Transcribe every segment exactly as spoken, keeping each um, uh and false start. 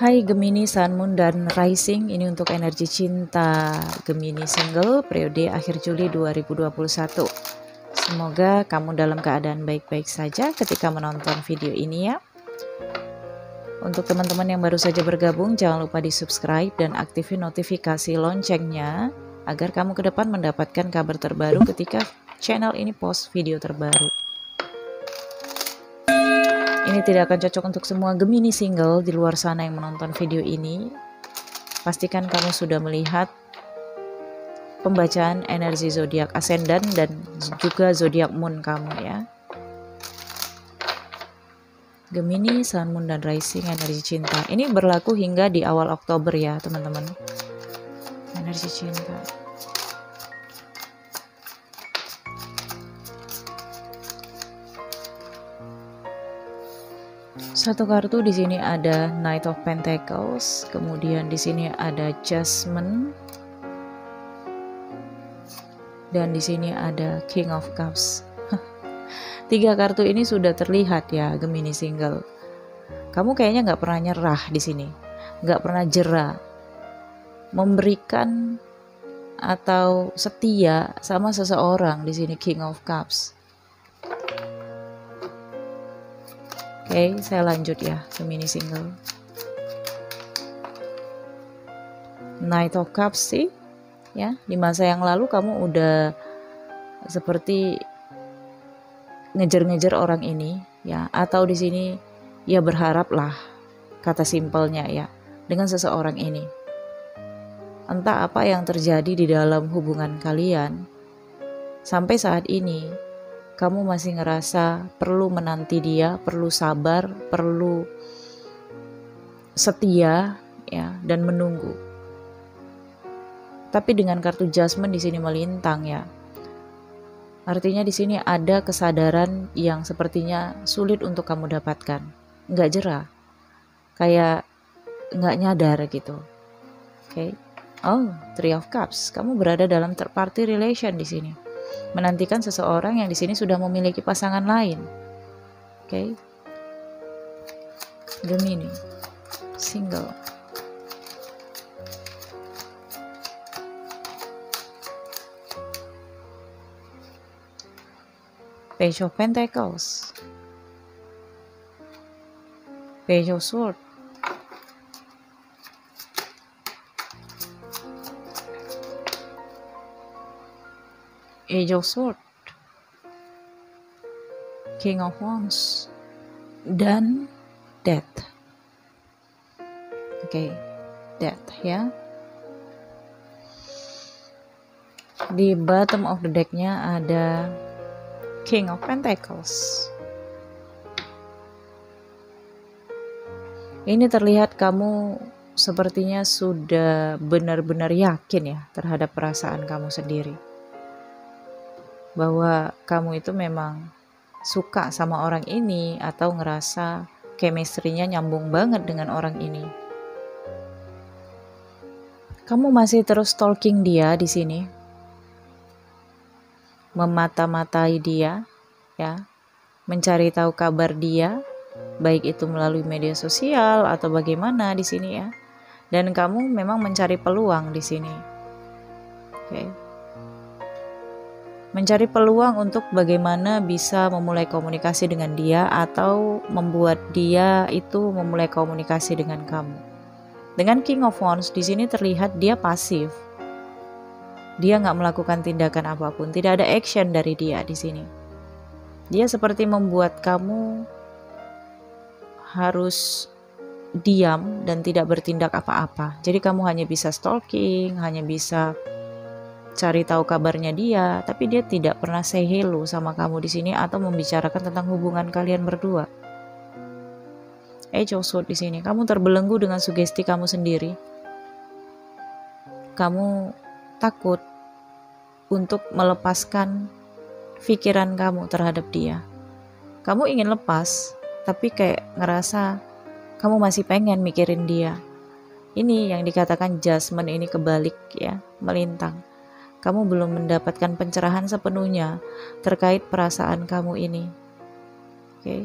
Hai Gemini, Sun, Moon, dan Rising. Ini untuk energi cinta Gemini single periode akhir Juli dua ribu dua puluh satu. Semoga kamu dalam keadaan baik-baik saja ketika menonton video ini ya. Untuk teman-teman yang baru saja bergabung, jangan lupa di subscribe dan aktifin notifikasi loncengnya agar kamu ke depan mendapatkan kabar terbaru ketika channel ini post video terbaru. Ini tidak akan cocok untuk semua Gemini single di luar sana yang menonton video ini. Pastikan kamu sudah melihat pembacaan energi zodiak ascendant dan juga zodiak moon kamu ya. Gemini, Sun, Moon, dan Rising, energi cinta. Ini berlaku hingga di awal Oktober ya teman-teman. Energi cinta. Satu kartu di sini ada Knight of Pentacles, kemudian di sini ada Judgment, dan di sini ada King of Cups. Tiga kartu ini sudah terlihat ya Gemini single. Kamu kayaknya nggak pernah nyerah di sini, nggak pernah jera, memberikan atau setia sama seseorang di sini King of Cups. Oke, okay, saya lanjut ya ke Gemini single. Knight of Cups sih, ya di masa yang lalu kamu udah seperti ngejar-ngejar orang ini, ya atau di sini ya berharaplah kata simpelnya ya dengan seseorang ini. Entah apa yang terjadi di dalam hubungan kalian sampai saat ini. Kamu masih ngerasa perlu menanti dia, perlu sabar, perlu setia, ya, dan menunggu. Tapi dengan kartu Judgment di sini melintang ya. Artinya di sini ada kesadaran yang sepertinya sulit untuk kamu dapatkan, nggak jera, kayak nggak nyadar gitu. Oke, okay. Oh, Three of Cups, kamu berada dalam third party relation di sini. Menantikan seseorang yang di sini sudah memiliki pasangan lain. Oke. Okay. Gemini single. Page of Pentacles. Page of Sword. Age of Sword, King of Wands, dan Death. Oke, okay. Death ya. Di bottom of the deck-nya ada King of Pentacles. Ini terlihat kamu sepertinya sudah benar-benar yakin ya terhadap perasaan kamu sendiri. Bahwa kamu itu memang suka sama orang ini atau ngerasa chemistry-nya nyambung banget dengan orang ini. Kamu masih terus stalking dia di sini, memata-matai dia, ya, mencari tahu kabar dia, baik itu melalui media sosial atau bagaimana di sini ya. Dan kamu memang mencari peluang di sini. Oke. Okay. Mencari peluang untuk bagaimana bisa memulai komunikasi dengan dia atau membuat dia itu memulai komunikasi dengan kamu. Dengan King of Wands di sini terlihat dia pasif. Dia nggak melakukan tindakan apapun, tidak ada action dari dia di sini. Dia seperti membuat kamu harus diam dan tidak bertindak apa-apa. Jadi kamu hanya bisa stalking, hanya bisa cari tahu kabarnya dia, tapi dia tidak pernah say hello sama kamu di sini atau membicarakan tentang hubungan kalian berdua. Eh, Age of Swords di sini, kamu terbelenggu dengan sugesti kamu sendiri. Kamu takut untuk melepaskan pikiran kamu terhadap dia. Kamu ingin lepas, tapi kayak ngerasa kamu masih pengen mikirin dia. Ini yang dikatakan Judgment ini kebalik ya, melintang. Kamu belum mendapatkan pencerahan sepenuhnya terkait perasaan kamu ini. Oke. Okay.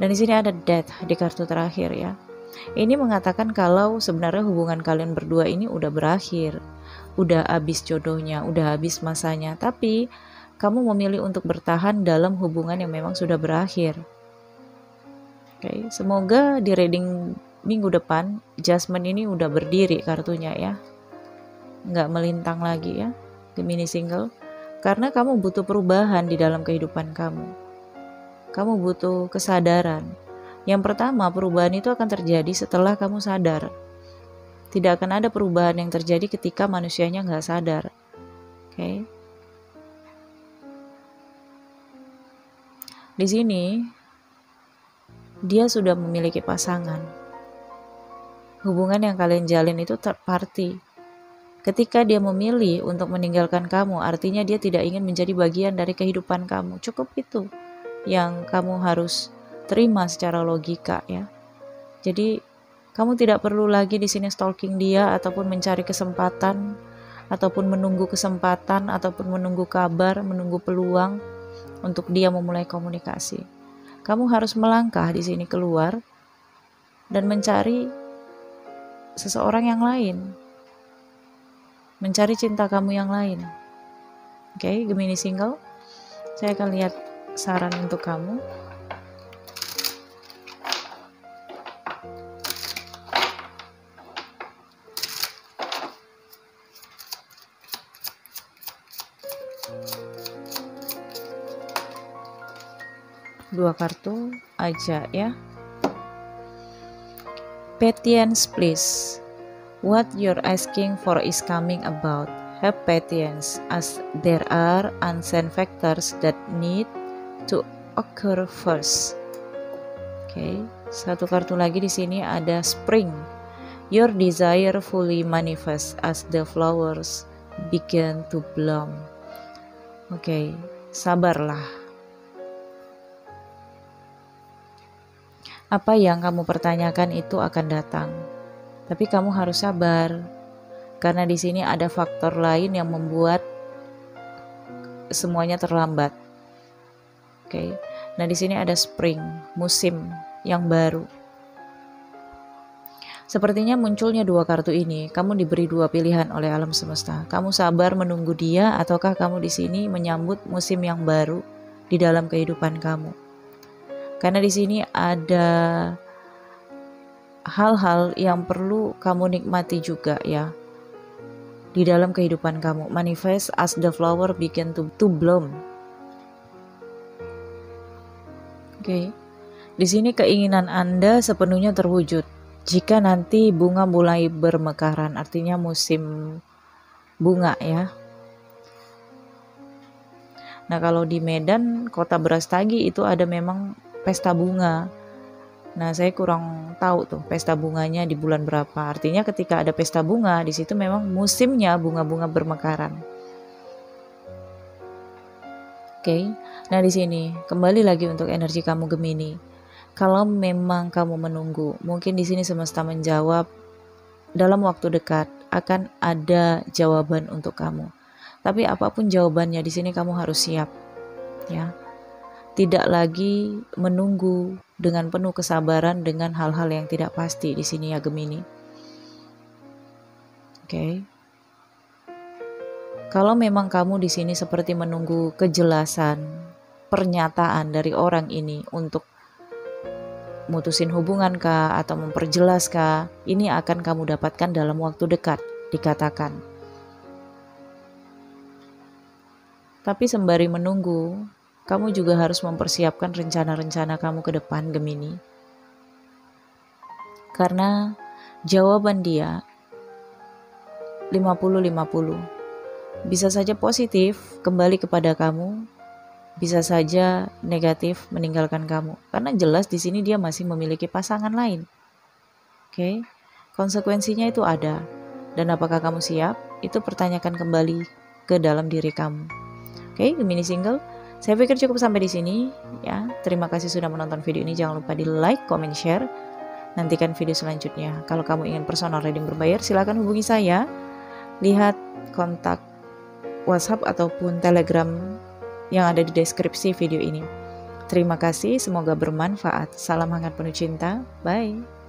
Dan di sini ada Death di kartu terakhir ya. Ini mengatakan kalau sebenarnya hubungan kalian berdua ini udah berakhir, udah habis jodohnya, udah habis masanya, tapi kamu memilih untuk bertahan dalam hubungan yang memang sudah berakhir. Oke, semoga di reading minggu depan Jasmine ini udah berdiri kartunya ya, nggak melintang lagi ya, Gemini single, karena kamu butuh perubahan di dalam kehidupan kamu. Kamu butuh kesadaran. Yang pertama, perubahan itu akan terjadi setelah kamu sadar. Tidak akan ada perubahan yang terjadi ketika manusianya nggak sadar. Oke. Okay. Di sini, dia sudah memiliki pasangan. Hubungan yang kalian jalin itu third party. Ketika dia memilih untuk meninggalkan kamu, artinya dia tidak ingin menjadi bagian dari kehidupan kamu. Cukup itu yang kamu harus terima secara logika ya. Jadi, kamu tidak perlu lagi di sini stalking dia, ataupun mencari kesempatan, ataupun menunggu kesempatan, ataupun menunggu kabar, menunggu peluang untuk dia memulai komunikasi. Kamu harus melangkah di sini keluar dan mencari seseorang yang lain, mencari cinta kamu yang lain. Oke, okay, Gemini single, saya akan lihat saran untuk kamu. Dua kartu aja ya. Patience please. What you're asking for is coming about. Have patience as there are unseen factors that need to occur first. Oke, okay. Satu kartu lagi di sini ada spring. Your desire fully manifests as the flowers begin to bloom. Oke, okay. Sabarlah. Apa yang kamu pertanyakan itu akan datang. Tapi kamu harus sabar. Karena di sini ada faktor lain yang membuat semuanya terlambat. Oke. Nah, di sini ada spring, musim yang baru. Sepertinya munculnya dua kartu ini, kamu diberi dua pilihan oleh alam semesta. Kamu sabar menunggu dia, ataukah kamu di sini menyambut musim yang baru di dalam kehidupan kamu. Karena di sini ada hal-hal yang perlu kamu nikmati juga ya di dalam kehidupan kamu. Manifest as the flower begin to, to bloom. Oke, okay. Di sini keinginan Anda sepenuhnya terwujud jika nanti bunga mulai bermekaran, artinya musim bunga ya. Nah, kalau di Medan, kota Brastagi itu ada memang pesta bunga. Nah, saya kurang tahu tuh pesta bunganya di bulan berapa. Artinya ketika ada pesta bunga, di situ memang musimnya bunga-bunga bermekaran. Oke. Okay. Nah, di sini kembali lagi untuk energi kamu Gemini. Kalau memang kamu menunggu, mungkin di sini semesta menjawab dalam waktu dekat akan ada jawaban untuk kamu. Tapi apapun jawabannya di sini kamu harus siap. Ya. Tidak lagi menunggu dengan penuh kesabaran dengan hal-hal yang tidak pasti di sini ya Gemini. Oke. Okay. Kalau memang kamu di sini seperti menunggu kejelasan, pernyataan dari orang ini untuk mutusin hubungan kah atau memperjelas kah, ini akan kamu dapatkan dalam waktu dekat dikatakan. Tapi sembari menunggu, kamu juga harus mempersiapkan rencana-rencana kamu ke depan, Gemini. Karena jawaban dia lima puluh lima puluh. Bisa saja positif kembali kepada kamu, bisa saja negatif meninggalkan kamu. Karena jelas di sini dia masih memiliki pasangan lain. Oke, konsekuensinya itu ada. Dan apakah kamu siap? Itu pertanyakan kembali ke dalam diri kamu. Oke, Gemini single. Saya pikir cukup sampai di sini ya. Terima kasih sudah menonton video ini. Jangan lupa di like, comment, share. Nantikan video selanjutnya. Kalau kamu ingin personal reading berbayar, silakan hubungi saya. Lihat kontak WhatsApp ataupun Telegram yang ada di deskripsi video ini. Terima kasih, semoga bermanfaat. Salam hangat penuh cinta. Bye.